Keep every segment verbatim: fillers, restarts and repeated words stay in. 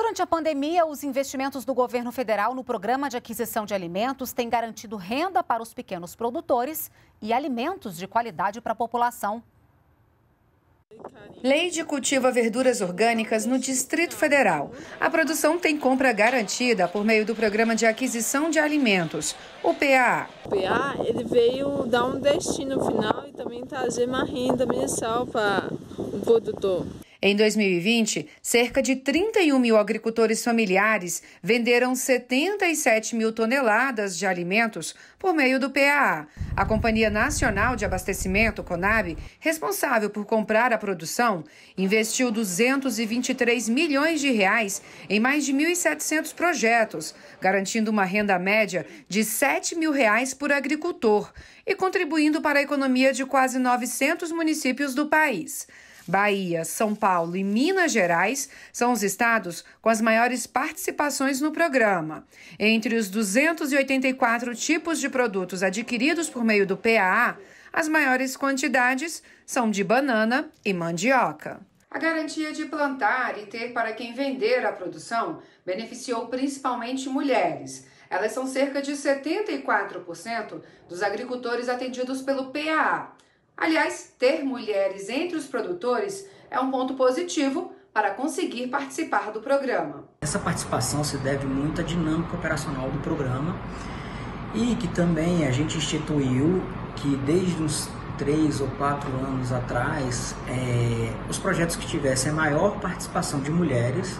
Durante a pandemia, os investimentos do governo federal no programa de aquisição de alimentos têm garantido renda para os pequenos produtores e alimentos de qualidade para a população. Lei de cultivo a verduras orgânicas no Distrito Federal. A produção tem compra garantida por meio do Programa de Aquisição de Alimentos, o P A A. O P A A ele veio dar um destino final e também trazer uma renda mensal para o produtor. Em dois mil e vinte, cerca de trinta e um mil agricultores familiares venderam setenta e sete mil toneladas de alimentos por meio do P A A. A Companhia Nacional de Abastecimento, Conab, responsável por comprar a produção, investiu duzentos e vinte e três milhões de reais em mais de mil e setecentos projetos, garantindo uma renda média de sete mil reais por agricultor e contribuindo para a economia de quase novecentos municípios do país. Bahia, São Paulo e Minas Gerais são os estados com as maiores participações no programa. Entre os duzentos e oitenta e quatro tipos de produtos adquiridos por meio do P A A, as maiores quantidades são de banana e mandioca. A garantia de plantar e ter para quem vender a produção beneficiou principalmente mulheres. Elas são cerca de setenta e quatro por cento dos agricultores atendidos pelo P A A. Aliás, ter mulheres entre os produtores é um ponto positivo para conseguir participar do programa. Essa participação se deve muito à dinâmica operacional do programa e que também a gente instituiu que desde uns três ou quatro anos atrás, é, os projetos que tivessem a maior participação de mulheres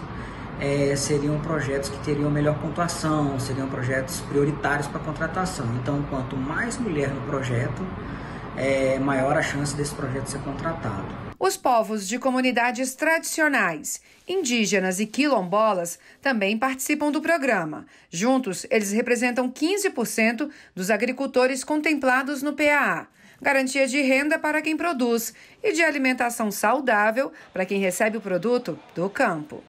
é, seriam projetos que teriam melhor pontuação, seriam projetos prioritários para a contratação. Então, quanto mais mulher no projeto, é maior a chance desse projeto ser contratado. Os povos de comunidades tradicionais, indígenas e quilombolas também participam do programa. Juntos, eles representam quinze por cento dos agricultores contemplados no P A A. Garantia de renda para quem produz e de alimentação saudável para quem recebe o produto do campo.